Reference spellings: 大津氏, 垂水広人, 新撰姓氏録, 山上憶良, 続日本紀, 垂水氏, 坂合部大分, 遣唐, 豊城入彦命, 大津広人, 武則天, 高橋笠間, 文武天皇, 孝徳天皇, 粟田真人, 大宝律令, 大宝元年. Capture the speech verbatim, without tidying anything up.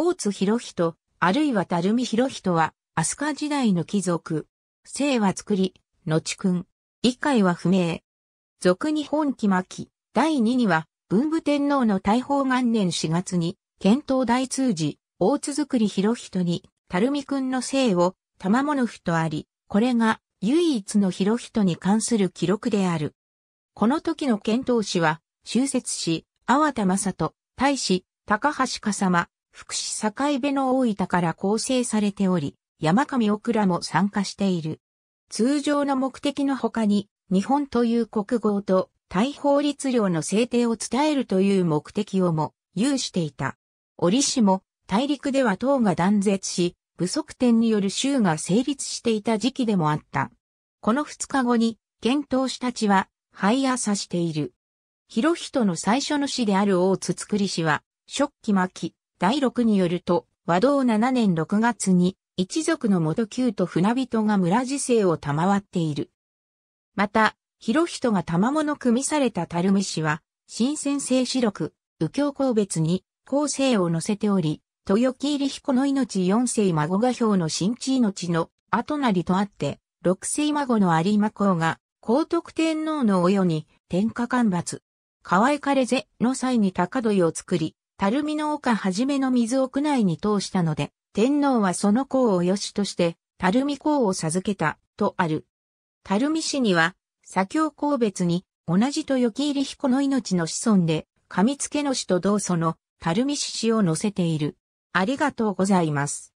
大津弘人、あるいは垂水弘人は、飛鳥時代の貴族。姓は作り、後君。以下は不明。続日本紀末期、だいにには、文武天皇の大宝元年しがつに、遣唐大通寺、大津造弘人に、垂水君の姓を、玉物符とあり、これが、唯一の弘人に関する記録である。この時の遣唐使は、秋節使、阿波田正人、大使、高橋笠間、副使境部の大分から構成されており、山上おくらも参加している。通常の目的の他に、日本という国号と、大宝律令の制定を伝えるという目的をも、有していた。折しも、大陸では党が断絶し、武則天による州が成立していた時期でもあった。このふつかごに、遣唐使たちは、廃朝している。弘人の最初の使である大津造氏は、初期末期、だいろくによると、和道ななねんろくがつに、一族の元旧と船人が村時世を賜っている。また、弘人が賜物組みされた垂水氏は、新鮮正史録、右京項別に、後世を載せており、豊木入彦の命四世孫が表の新地命の後なりとあって、六世孫の有馬公が、皇徳天皇のお世に天下干ばつ。河合枯瀬の際に高土井を作り、垂水の丘はじめの水を区内に通したので、天皇はその功をよしとして、垂水公を授けた、とある。垂水氏には、左京項別に、同じ豊木入彦の命の子孫で、上野の氏と同祖の垂水氏を載せている。ありがとうございます。